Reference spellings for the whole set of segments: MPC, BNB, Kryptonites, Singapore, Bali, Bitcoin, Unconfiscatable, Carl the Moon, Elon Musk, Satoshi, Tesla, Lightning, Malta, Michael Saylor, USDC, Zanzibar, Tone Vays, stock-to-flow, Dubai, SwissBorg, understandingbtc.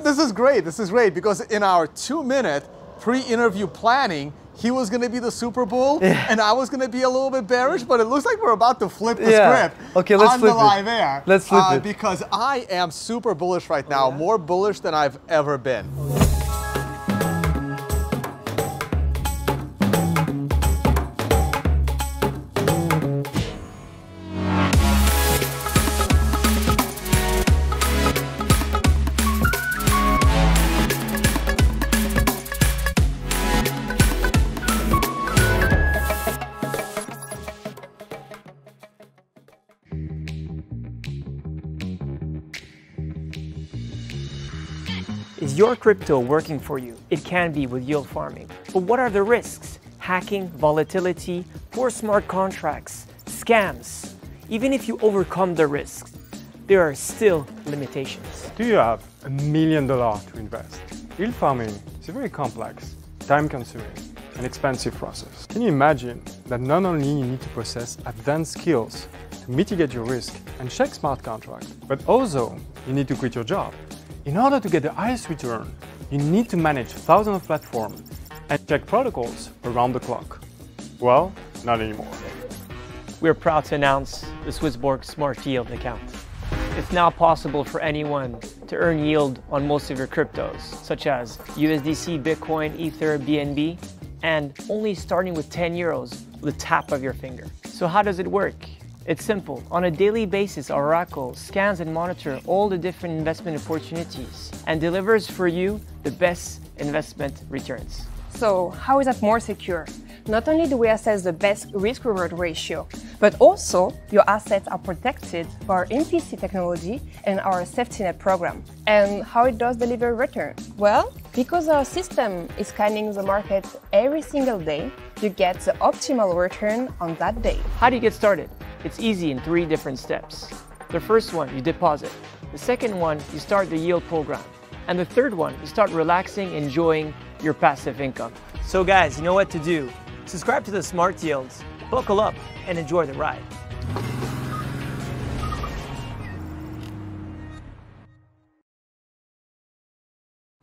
This is great because in our 2-minute pre-interview planning, he was going to be the Super Bull, and I was going to be a little bit bearish, but it looks like we're about to flip the script on the live air. Let's flip it. Because I am super bullish right now, more bullish than I've ever been. Is your crypto working for you? It can be with yield farming. But what are the risks? Hacking, volatility, poor smart contracts, scams. Even if you overcome the risks, there are still limitations. Do you have $1 million to invest? Yield farming is a very complex, time-consuming, and expensive process. Can you imagine that not only you need to possess advanced skills to mitigate your risk and check smart contracts, but also you need to quit your job? In order to get the highest return, you need to manage thousands of platforms and check protocols around the clock. Well, not anymore. We're proud to announce the SwissBorg Smart Yield account. It's now possible for anyone to earn yield on most of your cryptos, such as USDC, Bitcoin, Ether, BNB, and only starting with 10 euros, the tap of your finger. So how does it work? It's simple. On a daily basis, Oracle scans and monitors all the different investment opportunities and delivers for you the best investment returns. So how is that more secure? Not only do we assess the best risk-reward ratio, but also your assets are protected by our MPC technology and our safety net program. And how it does deliver return? Well, because our system is scanning the market every single day, you get the optimal return on that day. How do you get started? It's easy in 3 different steps. The first one, you deposit. The second one, you start the yield program. And the third one, you start relaxing, enjoying your passive income. So guys, you know what to do. Subscribe to the Smart Yields, buckle up, and enjoy the ride.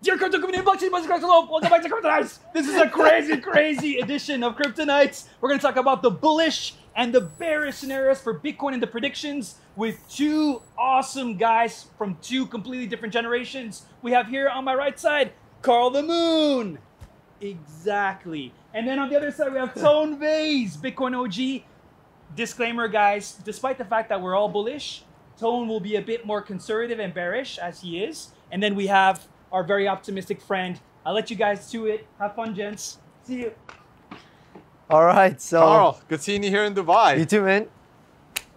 Dear crypto community, blockchain monsters, cracks alone. Welcome back to Kryptonites. This is a crazy, crazy edition of Kryptonites. We're going to talk about the bullish and the bearish scenarios for Bitcoin and the predictions with 2 awesome guys from 2 completely different generations. We have here on my right side, Carl the Moon. Exactly. And then on the other side, we have Tone Vays, Bitcoin OG. Disclaimer, guys, despite the fact that we're all bullish, Tone will be a bit more conservative and bearish as he is. And then we have our very optimistic friend. I'll let you guys do it. Have fun, gents. See you. All right, so Carl, good seeing you here in Dubai. You too, man.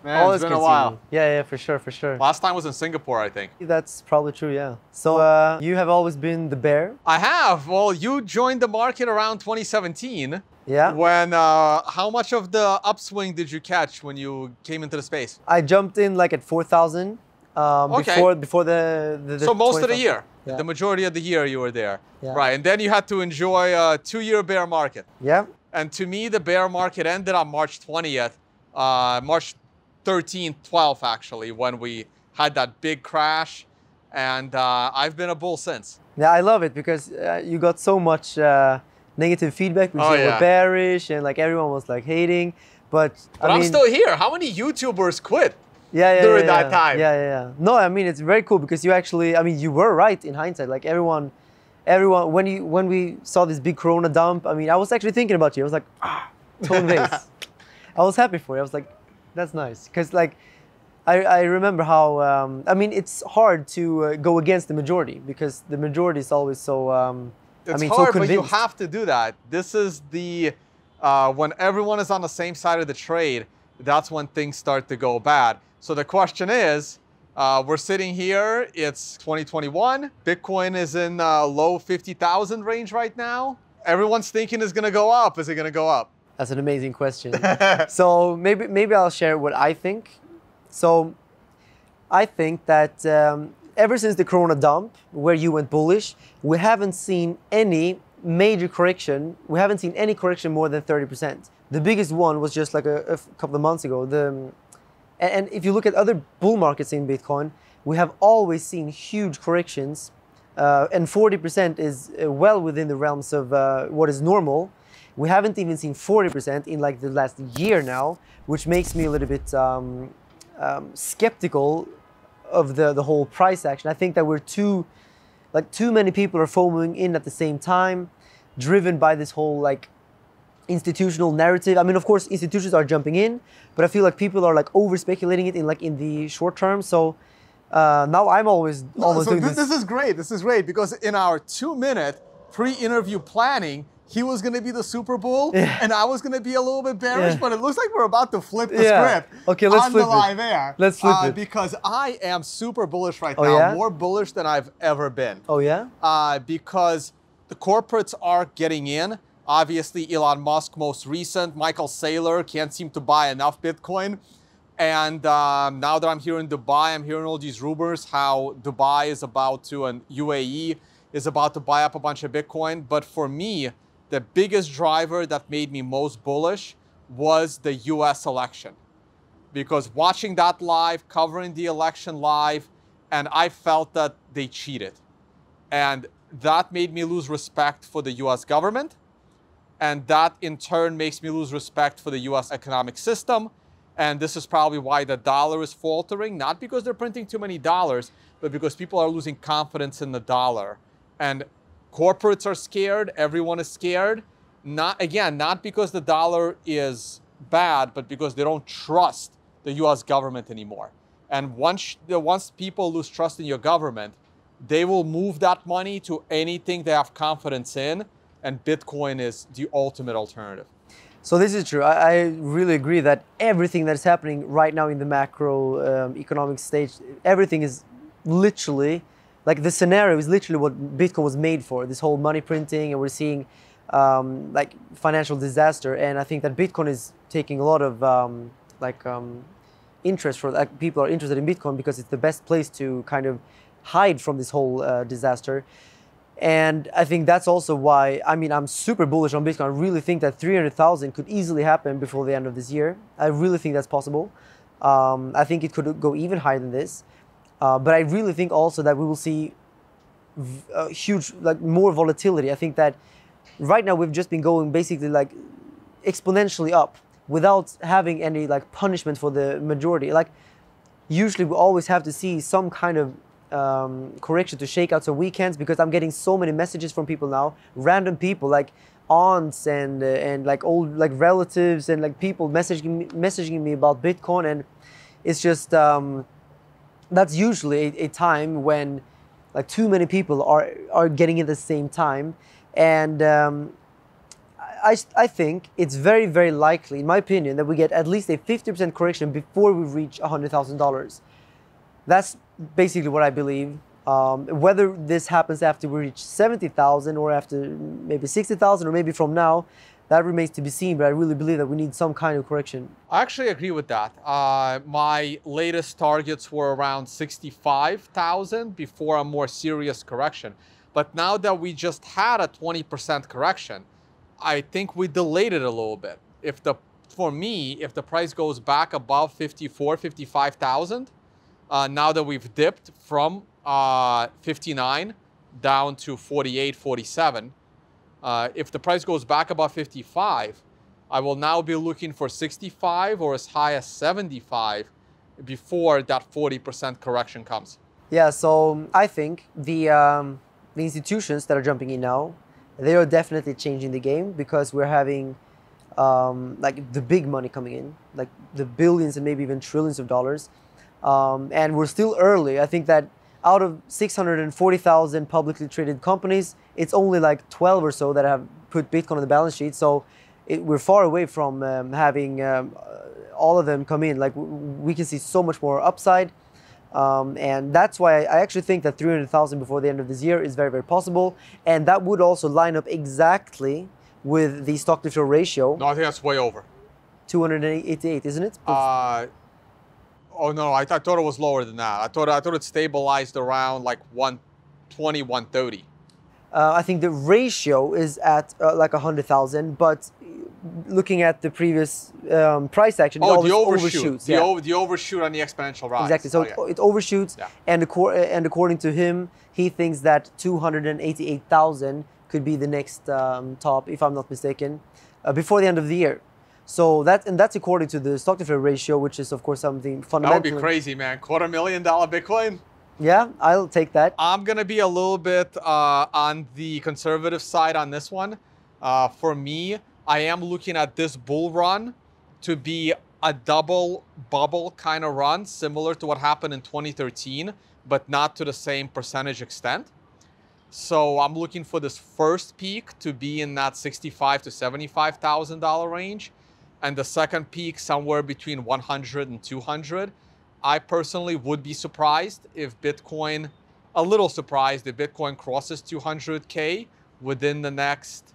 It's been a while. Yeah, for sure. Last time was in Singapore, I think. That's probably true, yeah. So you have always been the bear? I have. Well, you joined the market around 2017. Yeah. When, how much of the upswing did you catch when you came into the space? I jumped in like at 4,000 before the so most of the year. Yeah. The majority of the year you were there. Yeah. Right, and then you had to enjoy a 2-year bear market. Yeah. And to me, the bear market ended on March 20th, March 13th, 12th, actually, when we had that big crash. And I've been a bull since. Yeah, I love it because you got so much negative feedback because you were bearish and like everyone was like hating. But I mean, I'm still here. How many YouTubers quit? During that time. No, I mean, it's very cool because you actually, I mean, you were right in hindsight. Like everyone, when we saw this big Corona dump, I mean, I was actually thinking about you. I was like, Tone Vays. I was happy for you. I was like, that's nice. Because like, I remember how, I mean, it's hard to go against the majority because the majority is always so, it's hard, so convinced. But you have to do that. This is the, when everyone is on the same side of the trade, that's when things start to go bad. So the question is, we're sitting here, it's 2021. Bitcoin is in low 50,000 range right now. Everyone's thinking it's gonna go up. Is it gonna go up? That's an amazing question. So maybe I'll share what I think. So I think that ever since the Corona dump, where you went bullish, we haven't seen any major correction. We haven't seen any correction more than 30%. The biggest one was just like a couple of months ago. And if you look at other bull markets in Bitcoin, we have always seen huge corrections and 40% is well within the realms of what is normal. We haven't even seen 40% in like the last year now, which makes me a little bit skeptical of the whole price action. I think that we're too many people are FOMOing in at the same time, driven by this whole like institutional narrative. I mean, of course, institutions are jumping in, but I feel like people are like over speculating it in the short term. So now I'm always doing this. This is great. This is great because in our 2-minute pre-interview planning, he was going to be the Super Bowl, and I was going to be a little bit bearish, but it looks like we're about to flip the script. Okay, let's flip it. On the live air. Let's flip it. Because I am super bullish right now, more bullish than I've ever been. Oh, yeah? Because the corporates are getting in. Obviously, Elon Musk, most recent. Michael Saylor can't seem to buy enough Bitcoin. And now that I'm here in Dubai, I'm hearing all these rumors how Dubai is about to, and UAE is about to buy up a bunch of Bitcoin. But for me, the biggest driver that made me most bullish was the US election. Because watching that live, covering the election live, and I felt that they cheated. And that made me lose respect for the US government. And that in turn makes me lose respect for the US economic system. And this is probably why the dollar is faltering, not because they're printing too many dollars, but because people are losing confidence in the dollar. And corporates are scared, everyone is scared. Not because the dollar is bad, but because they don't trust the US government anymore. And once people lose trust in your government, they will move that money to anything they have confidence in, and Bitcoin is the ultimate alternative. So this is true. I really agree that everything that's happening right now in the macro economic stage, everything is literally like the scenario is literally what Bitcoin was made for, this whole money printing, and we're seeing like financial disaster. And I think that Bitcoin is taking a lot of interest for, like, people are interested in Bitcoin because it's the best place to kind of hide from this whole disaster. And I think that's also why, I mean, I'm super bullish on Bitcoin. I really think that 300,000 could easily happen before the end of this year. I really think that's possible. I think it could go even higher than this. But I really think also that we will see huge, more volatility. I think that right now we've just been going basically exponentially up without having any punishment for the majority. Usually we always have to see some kind of correction to shake out some weekends, because I'm getting so many messages from people now, random people like aunts and old relatives and people messaging me about Bitcoin, and it's just. That's usually a time when too many people are getting in at the same time. And I think it's very, very likely, in my opinion, that we get at least a 50% correction before we reach $100,000. That's basically what I believe. Whether this happens after we reach 70,000 or after maybe 60,000 or maybe from now, that remains to be seen, but I really believe that we need some kind of correction. I actually agree with that. My latest targets were around 65,000 before a more serious correction. But now that we just had a 20% correction, I think we delayed it a little bit. For me, if the price goes back above 55,000, now that we've dipped from 59 down to 48, 47, if the price goes back above 55, I will now be looking for 65 or as high as 75 before that 40% correction comes. Yeah, so I think the institutions that are jumping in now, they are definitely changing the game, because we're having the big money coming in, the billions and maybe even trillions of dollars. And we're still early. I think that out of 640,000 publicly traded companies, it's only 12 or so that have put Bitcoin on the balance sheet. So we're far away from having all of them come in. We can see so much more upside. And that's why I actually think that 300,000 before the end of this year is very, very possible. And that would also line up exactly with the stock-to-flow ratio. No, I think that's way over. 288, isn't it? Oh no, I thought it was lower than that. I thought it stabilized around 120, 130. I think the ratio is at 100,000, but looking at the previous price action, oh, it always overshoots. Yeah. The overshoot on the exponential rise. Exactly. So it overshoots, yeah. And according to him, he thinks that 288,000 could be the next top, if I'm not mistaken, before the end of the year. So that, and that's according to the stock to flow ratio, which is of course something fundamental. That would be crazy, man. $250,000 Bitcoin. Yeah, I'll take that. I'm gonna be a little bit on the conservative side on this one. For me, I am looking at this bull run to be a double bubble kind of run, similar to what happened in 2013, but not to the same percentage extent. So I'm looking for this first peak to be in that $65,000 to $75,000 range, and the second peak somewhere between 100 and 200. I personally would be surprised if Bitcoin, a little surprised if Bitcoin crosses 200K within the next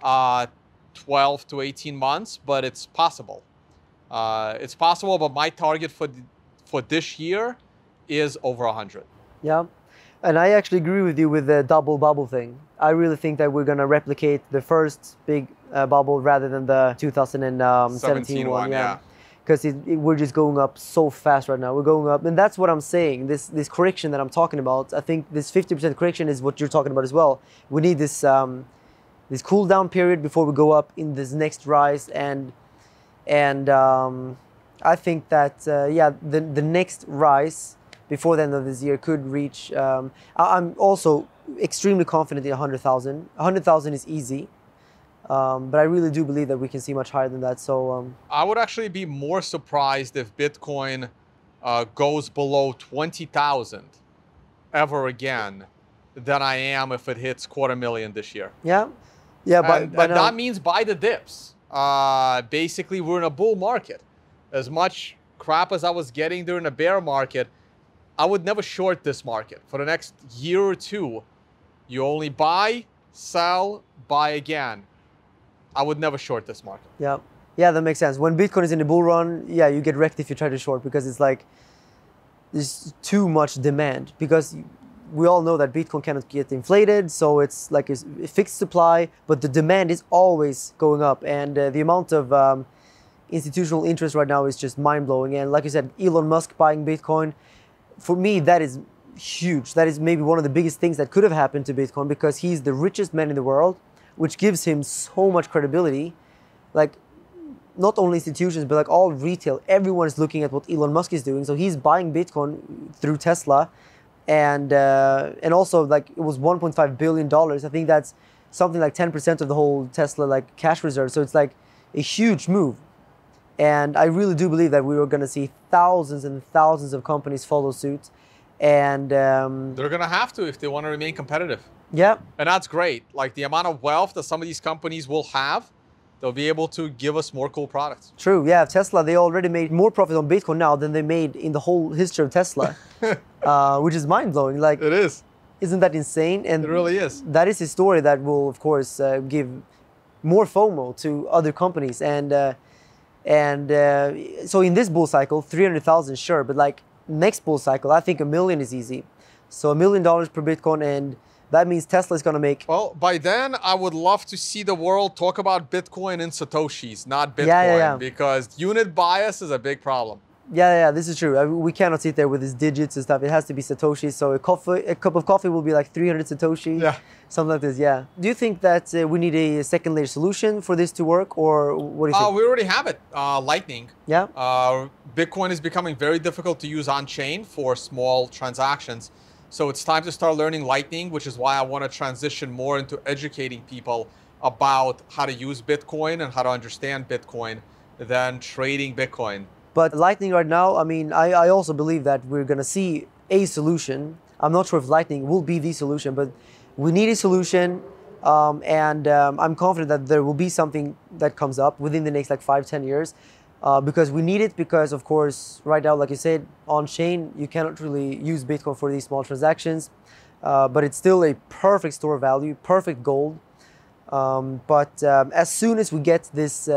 12 to 18 months, but it's possible. It's possible, but my target for this year is over 100. Yeah, and I actually agree with you with the double bubble thing. I really think that we're gonna replicate the first big bubble rather than the 2017 one, yeah. Because we're just going up so fast right now. We're going up, and that's what I'm saying. This correction that I'm talking about, I think this 50% correction is what you're talking about as well. We need this this cool down period before we go up in this next rise, and I think that yeah, the next rise before the end of this year could reach. I'm also extremely confident in 100,000. 100,000 is easy. But I really do believe that we can see much higher than that. So I would actually be more surprised if Bitcoin goes below 20,000 ever again than I am if it hits $250,000 this year. Yeah, yeah, but that means buy the dips. Basically, we're in a bull market. As much crap as I was getting during the bear market, I would never short this market for the next year or two. You only buy, sell, buy again. I would never short this market. Yeah, yeah, that makes sense. When Bitcoin is in the bull run, yeah, you get wrecked if you try to short because it's like there's too much demand, because we all know that Bitcoin cannot get inflated, so it's like a fixed supply, but the demand is always going up, and the amount of institutional interest right now is just mind-blowing. And like you said, Elon Musk buying Bitcoin, for me, that is huge. That is maybe one of the biggest things that could have happened to Bitcoin, because he's the richest man in the world, which gives him so much credibility. Like, not only institutions, but like all retail, everyone is looking at what Elon Musk is doing. So he's buying Bitcoin through Tesla, and also like it was $1.5 billion. I think that's something like 10% of the whole Tesla like cash reserve. So it's like a huge move. And I really do believe that we are gonna see thousands and thousands of companies follow suit. And they're gonna have to if they want to remain competitive. Yeah, and that's great. Like the amount of wealth that some of these companies will have, they'll be able to give us more cool products. True. Yeah, Tesla, they already made more profit on Bitcoin now than they made in the whole history of Tesla, which is mind blowing. Like it is. Isn't that insane? And it really is. That is a story that will, of course, give more FOMO to other companies. And so in this bull cycle, 300,000, sure, but like. Next bull cycle, I think $1 million is easy. So $1 million per Bitcoin, and that means Tesla is going to make... Well, by then, I would love to see the world talk about Bitcoin in Satoshis, not Bitcoin, because unit bias is a big problem. Yeah, yeah, this is true. I mean, we cannot sit there with these digits and stuff. It has to be Satoshis. So a cup of coffee will be like 300 Satoshi, yeah. Something like this, yeah. Do you think that we need a second layer solution for this to work, or what do you think? We already have it, Lightning. Yeah. Bitcoin is becoming very difficult to use on-chain for small transactions. So it's time to start learning Lightning, which is why I want to transition more into educating people about how to use Bitcoin and how to understand Bitcoin than trading Bitcoin. But Lightning right now, I mean, I also believe that we're going to see a solution. I'm not sure if Lightning will be the solution, but we need a solution. I'm confident that there will be something that comes up within the next like 5-10 years because we need it, because, of course, right now, like you said, on-chain, you cannot really use Bitcoin for these small transactions. But it's still a perfect store of value, perfect gold. As soon as we get this...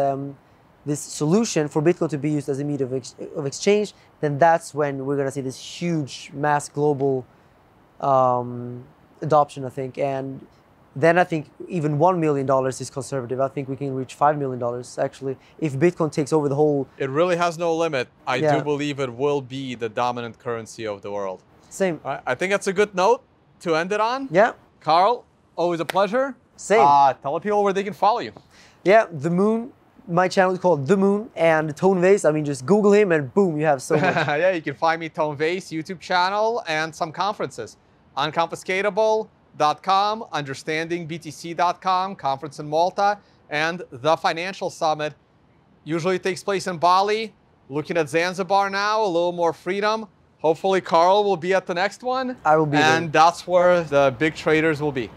this solution for Bitcoin to be used as a medium of, exchange, then that's when we're going to see this huge mass global adoption, I think. And then I think even $1 million is conservative. I think we can reach $5 million, actually, if Bitcoin takes over the whole... It really has no limit. I do believe it will be the dominant currency of the world. Same. I think that's a good note to end it on. Yeah. Carl, always a pleasure. Same. Tell people where they can follow you. Yeah, The Moon. My channel is called The Moon, and Tone Vays. I mean, just Google him and boom, you have so much. Yeah, you can find me, Tone Vays, YouTube channel, and some conferences. Unconfiscatable.com, understandingbtc.com, conference in Malta, and the Financial Summit. Usually takes place in Bali. Looking at Zanzibar now, a little more freedom. Hopefully Carl will be at the next one. I will be there. And that's where the big traders will be.